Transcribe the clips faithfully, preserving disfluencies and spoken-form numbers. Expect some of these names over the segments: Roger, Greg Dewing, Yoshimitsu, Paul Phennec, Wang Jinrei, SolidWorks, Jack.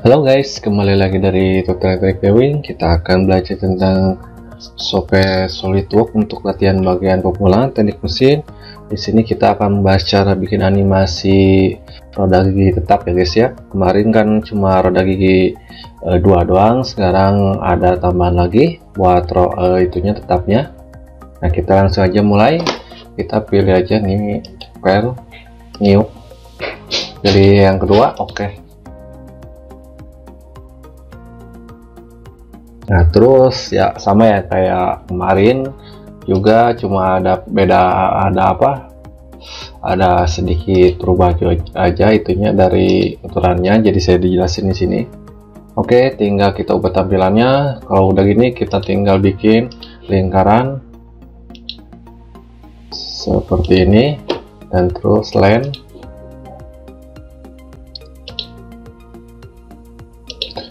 Halo guys, kembali lagi dari tutorial Greg Dewing. Kita akan belajar tentang software SolidWorks untuk latihan bagian pemulaan teknik mesin. Di sini kita akan membahas cara bikin animasi roda gigi tetap ya guys ya. Kemarin kan cuma roda gigi e, dua doang, sekarang ada tambahan lagi buat ro, e, itunya tetapnya. Nah, kita langsung aja mulai. Kita pilih aja nih file new. Jadi yang kedua, oke. Okay. Nah terus ya sama ya kayak kemarin juga, cuma ada beda, ada apa ada sedikit perubahan aja itunya dari aturannya, jadi saya dijelasin di sini. Oke, tinggal kita ubah tampilannya. Kalau udah gini kita tinggal bikin lingkaran seperti ini dan terus line.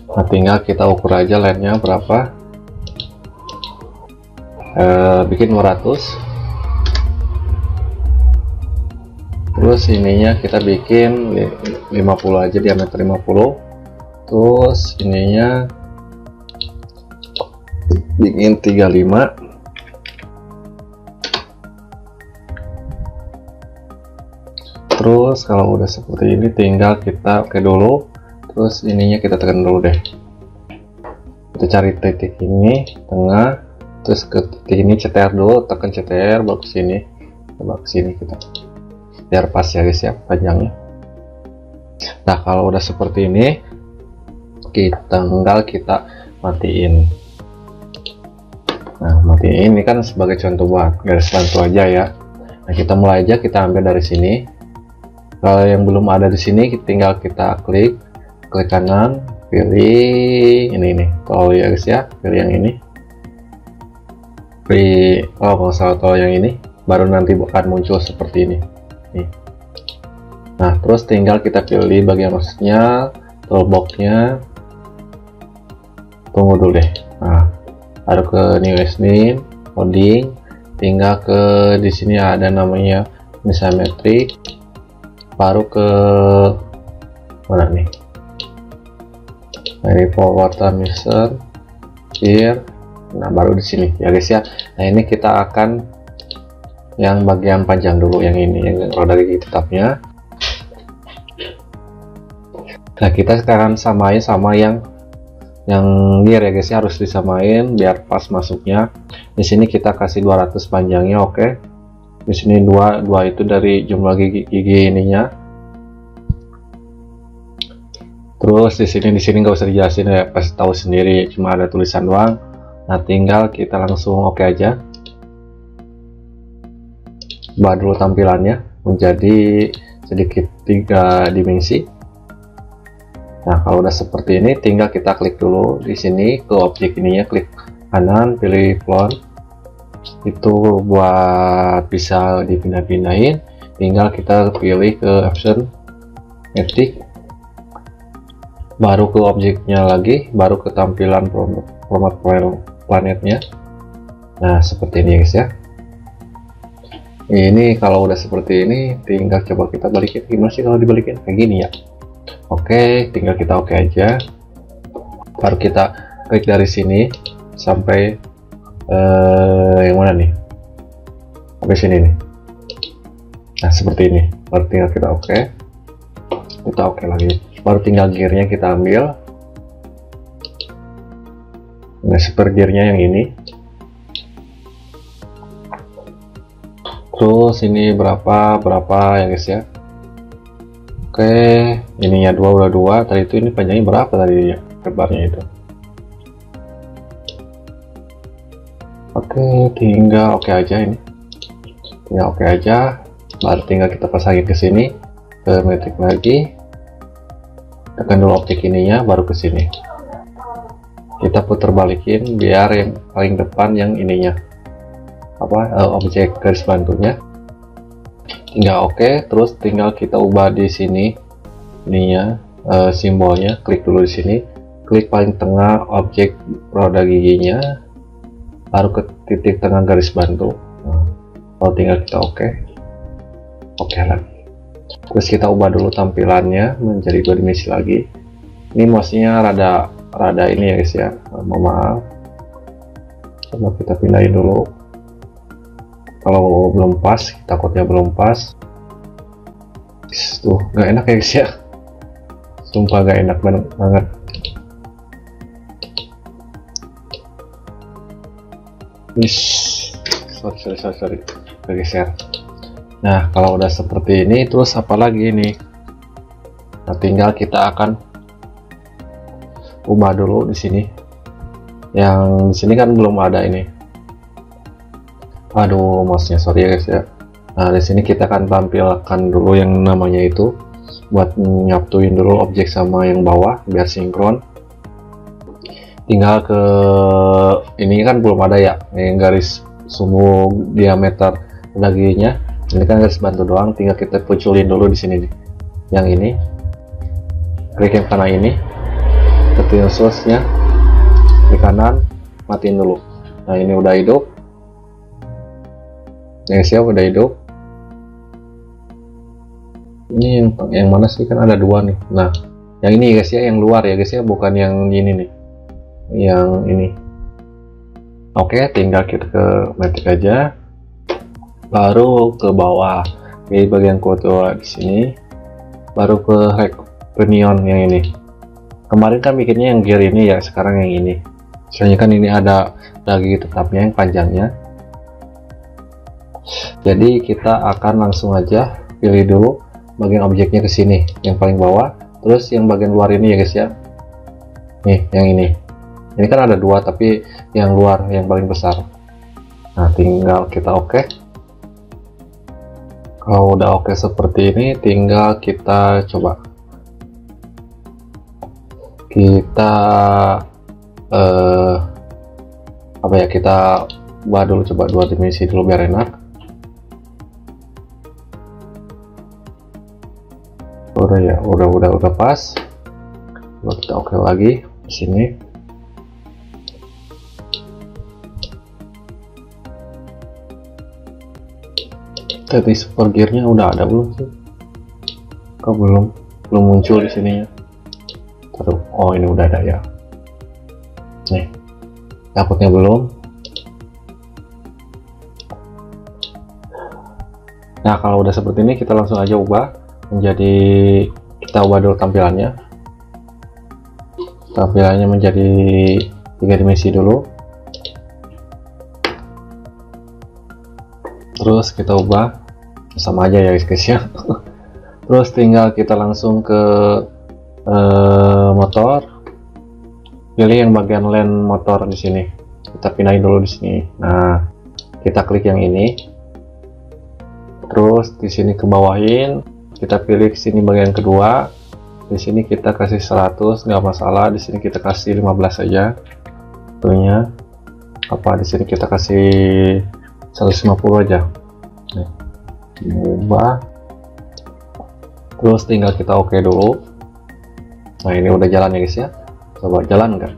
Nah, tinggal kita ukur aja line-nya berapa. E, bikin dua ratus. Terus ininya kita bikin lima puluh aja, diameter lima puluh. Terus ininya bikin tiga puluh lima. Terus kalau udah seperti ini tinggal kita pakai dulu. Terus ininya kita tekan dulu deh, kita cari titik ini tengah, terus ke titik ini C T R dulu, tekan C T R baru kesini, baru kesini kita biar pas ya guys ya panjangnya. Nah kalau udah seperti ini kita tinggal kita matiin. Nah matiin ini kan sebagai contoh buat garis bantu aja ya. Nah kita mulai aja, kita ambil dari sini. Kalau yang belum ada di sini tinggal kita klik, klik kanan, pilih ini nih tol ya guys ya, pilih yang ini, pilih oh kalau salah tol yang ini, baru nanti akan muncul seperti ini nih. Nah terus tinggal kita pilih bagian maksudnya toolboxnya, tunggu dulu deh. Nah ada ke new as name coding, tinggal ke di sini ada namanya isometric, baru ke mana nih, dari forward mixer here. Nah baru di sini ya guys ya. Nah ini kita akan yang bagian panjang dulu, yang ini yang roda gigi tetapnya. Nah kita sekarang samain sama yang yang gear ya guys ya, harus disamain biar pas masuknya. Di sini kita kasih dua ratus panjangnya, oke. Okay. Di sini dua dua itu dari jumlah gigi gigi ininya. Terus di sini di sini nggak usah dijelasin ya, pasti tahu sendiri, cuma ada tulisan doang. Nah tinggal kita langsung oke okay aja. Ubah dulu tampilannya menjadi sedikit tiga dimensi. Nah kalau udah seperti ini tinggal kita klik dulu di sini ke objek ininya, klik kanan pilih plot, itu buat bisa dipindah-pindahin. Tinggal kita pilih ke option etik, baru ke objeknya lagi, baru ke tampilan format planetnya. Nah seperti ini guys ya. Ini kalau udah seperti ini tinggal coba kita balikin, gimana sih kalau dibalikin kayak gini ya. Oke, tinggal kita oke aja, baru kita klik dari sini sampai eh, yang mana nih, sampai sini nih. Nah seperti ini, baru tinggal kita oke, kita oke lagi, baru tinggal gearnya kita ambil. Nah super gearnya yang ini. Terus ini berapa berapa ya guys ya. Oke, ininya dua udah dua tadi itu, ini panjangnya berapa tadi ya, lebarnya itu. Oke tinggal oke aja, ini tinggal oke aja, baru tinggal kita pasangin ke sini ke metric lagi, tekan dulu objek ininya baru ke sini. Kita putar balikin biar yang paling depan yang ininya apa uh, objek garis bantunya. Tinggal oke, okay. Terus tinggal kita ubah di sini ininya uh, simbolnya, klik dulu di sini, klik paling tengah objek roda giginya, baru ke titik tengah garis bantu. Nah, kalau tinggal kita oke, okay. Oke okay lagi. Terus kita ubah dulu tampilannya menjadi dua dimensi lagi. Ini mouse-nya rada rada ini ya guys ya, mohon maaf. Coba kita pindahin dulu. Kalau belum pas, takutnya belum pas. Tuh, nggak enak ya guys ya. Sumpah nggak enak banget. Yes, sorry sorry sorry, sorry. Bergeser. Nah, kalau udah seperti ini, terus apa lagi ini? Nah, tinggal kita akan ubah dulu di sini. Yang di sini kan belum ada ini. Aduh, mouse-nya sorry ya guys ya. Nah, di sini kita akan tampilkan dulu yang namanya itu, buat nyatuin dulu objek sama yang bawah biar sinkron. Tinggal ke ini kan belum ada ya, yang garis sumbu diameter dagunya. Ini kan garis bantu doang, tinggal kita puculin dulu di sini nih. Yang ini, klik yang kanan ini, ketik source-nya di kanan, matiin dulu. Nah, ini udah hidup. Yang siap udah hidup. Ini yang, yang mana sih, kan ada dua nih. Nah, yang ini guys ya, yang luar ya guys ya, bukan yang ini nih, yang ini. Oke, tinggal kita ke matic aja, baru ke bawah di bagian kuota di sini, baru ke rectanion yang ini. Kemarin kan bikinnya yang gear ini ya, sekarang yang ini. Soalnya kan ini ada lagi tetapnya yang panjangnya. Jadi kita akan langsung aja pilih dulu bagian objeknya ke sini, yang paling bawah, terus yang bagian luar ini ya guys ya. Nih, yang ini. Ini kan ada dua, tapi yang luar yang paling besar. Nah, tinggal kita oke. Kalau udah oke seperti ini, tinggal kita coba. Kita eh, apa ya? Kita buat dulu, coba dua dimensi dulu biar enak. Udah ya, udah udah udah pas. Lalu kita oke lagi di sini. Tadi super gearnya udah ada belum sih? Kok belum belum muncul di sini ya? Taruh. Oh, ini udah ada ya. Nih, takutnya belum. Nah, kalau udah seperti ini, kita langsung aja ubah menjadi, kita ubah dulu tampilannya. Tampilannya menjadi tiga dimensi dulu. Terus kita ubah sama aja ya guys ya. Terus tinggal kita langsung ke uh, motor. Pilih yang bagian lane motor di sini. Kita pindahin dulu di sini. Nah, kita klik yang ini. Terus di sini kebawahin, kita pilih sini bagian kedua. Di sini kita kasih seratus, nggak masalah. Di sini kita kasih lima belas aja. Tentunya apa, di sini kita kasih seratus lima puluh aja. Nih, ubah. Terus tinggal kita oke dulu. Nah, ini udah jalan ya guys ya. Coba jalan enggak?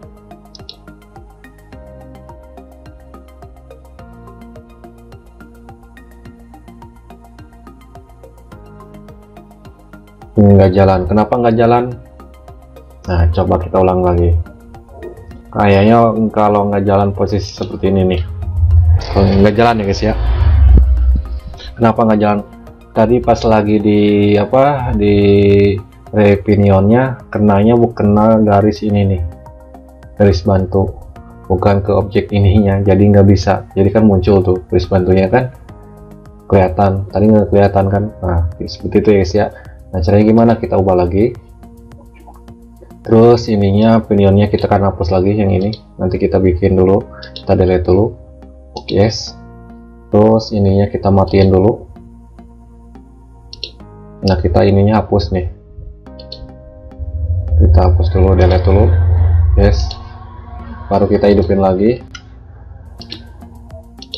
Nggak jalan. Kenapa nggak jalan? Nah, coba kita ulang lagi. Kayaknya kalau nggak jalan posisi seperti ini nih. Kalau nggak jalan ya guys ya. Kenapa nggak jalan? Tadi pas lagi di apa, di repinionnya, kenanya bukan kena garis ini nih, garis bantu, bukan ke objek ininya, jadi nggak bisa. Jadi kan muncul tuh garis bantunya kan kelihatan. Tadi nggak kelihatan kan? Nah, seperti itu ya guys ya. Nah, caranya gimana? Kita ubah lagi. Terus ininya, pinionnya kita akan hapus lagi yang ini. Nanti kita bikin dulu, kita delete dulu. Yes. Terus ininya kita matiin dulu. Nah, kita ininya hapus nih. Kita hapus dulu, delete dulu. Yes. Baru kita hidupin lagi.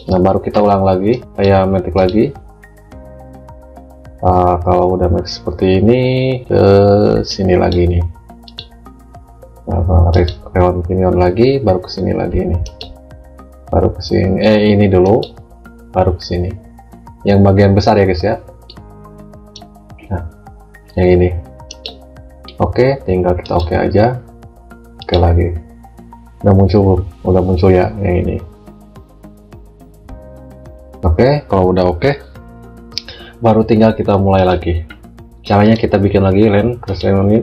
Nah, baru kita ulang lagi, kayak matic lagi. Uh, kalau udah match seperti ini, ke sini lagi nih, nah, reon pinion lagi, baru ke sini lagi nih, baru ke sini, eh ini dulu, baru ke sini, yang bagian besar ya guys ya, nah, yang ini, oke, oke, tinggal kita oke aja. Oke lagi. Udah muncul, udah muncul ya yang ini. Oke, kalau udah oke, baru tinggal kita mulai lagi. Caranya kita bikin lagi line, terus line ini,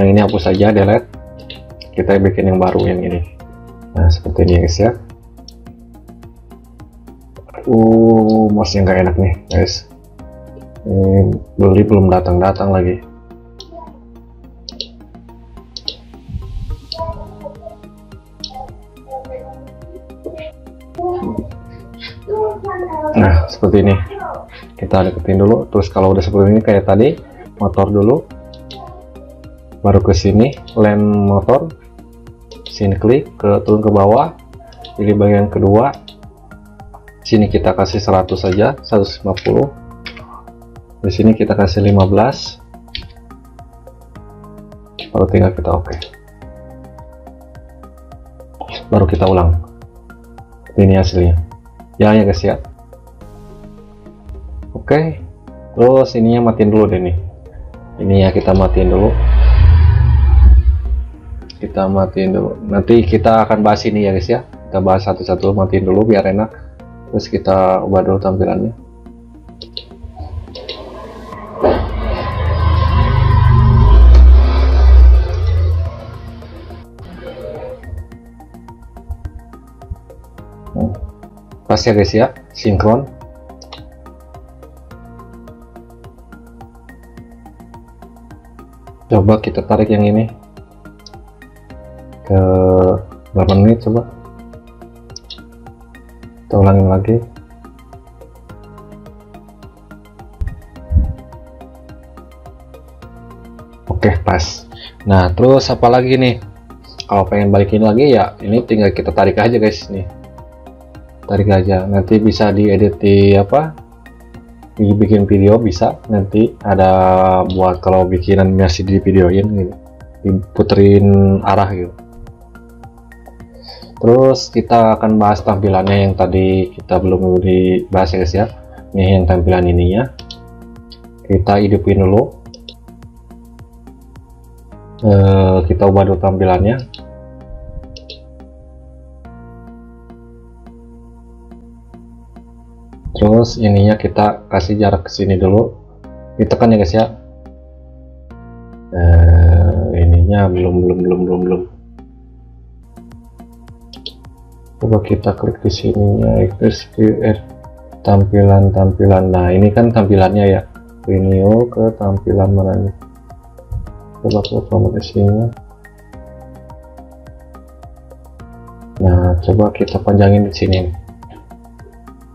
yang ini hapus aja, delete. Kita bikin yang baru yang ini. Nah, seperti ini guys ya. Uh, mouse-nya nggak enak nih guys. Ini beli belum datang-datang lagi. Nah, seperti ini. Kita deketin dulu, terus kalau udah seperti ini kayak tadi, motor dulu, baru ke sini, lem motor, sini klik, ke turun ke bawah, pilih bagian kedua, sini kita kasih seratus saja, seratus lima puluh, di sini kita kasih lima belas, baru tinggal kita oke, baru kita ulang, ini hasilnya, ya ya guys ya. Oke, okay. Terus ininya matiin dulu deh nih. Ini ya kita matiin dulu. Kita matiin dulu. Nanti kita akan bahas ini ya guys ya. Kita bahas satu-satu, matiin dulu biar enak. Terus kita ubah dulu tampilannya. Pas ya guys ya, sinkron. Coba kita tarik yang ini ke delapan menit, coba kita ulangin lagi. Oke, pas. Nah, terus apa lagi nih? Kalau pengen balikin lagi ya, ini tinggal kita tarik aja guys nih. Tarik aja. Nanti bisa diedit di apa? Bikin video bisa, nanti ada buat kalau bikinan masih di videoin gitu, diputerin arah gitu. Terus kita akan bahas tampilannya yang tadi kita belum dibahas ya guys ya. Nih yang tampilan ininya kita hidupin dulu, e, kita ubah dulu tampilannya. Terus ininya kita kasih jarak ke sini dulu, ditekan ya guys ya. Nah, ininya belum belum belum belum belum. Coba kita klik di sininya, X P R tampilan tampilan. Nah ini kan tampilannya ya. Video ke tampilan mana nih? Coba ke sini. Nah coba kita panjangin di sini.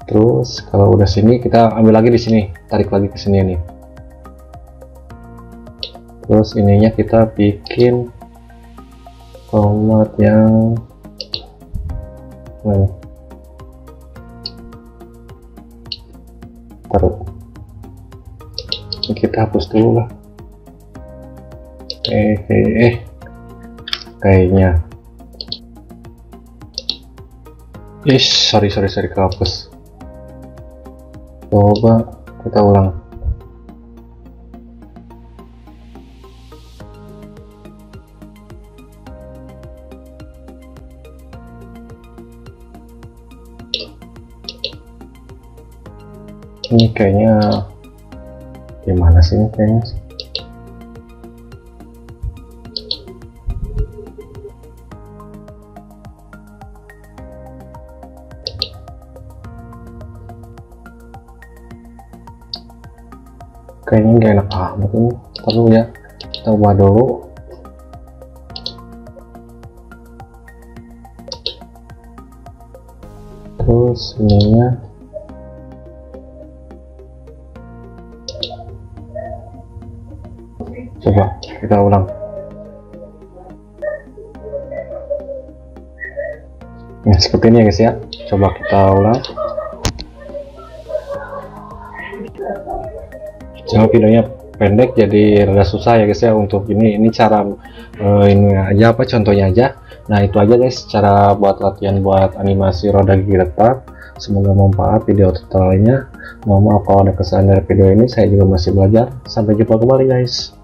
Terus kalau udah sini kita ambil lagi di sini, tarik lagi ke sini nih. Terus ininya kita bikin format yang nah. Taruh. Ini kita hapus dulu lah. Eh eh eh. Kayaknya. Ish, sorry sorry sorry kehapus. Coba kita ulang. Ini kayaknya gimana sih ini kayaknya? Kayaknya nggak enak amat ini, perlu ya kita ubah dulu. Terus ininya coba kita ulang. Nah seperti ini ya guys ya, coba kita ulang. Kalau videonya pendek jadi rada susah ya guys ya untuk ini ini cara uh, ini aja apa contohnya aja. Nah itu aja guys cara buat latihan buat animasi roda gigi tetap. Semoga bermanfaat video tutorialnya. Mohon maaf kalau ada kesalahan dari video ini, saya juga masih belajar. Sampai jumpa kembali guys.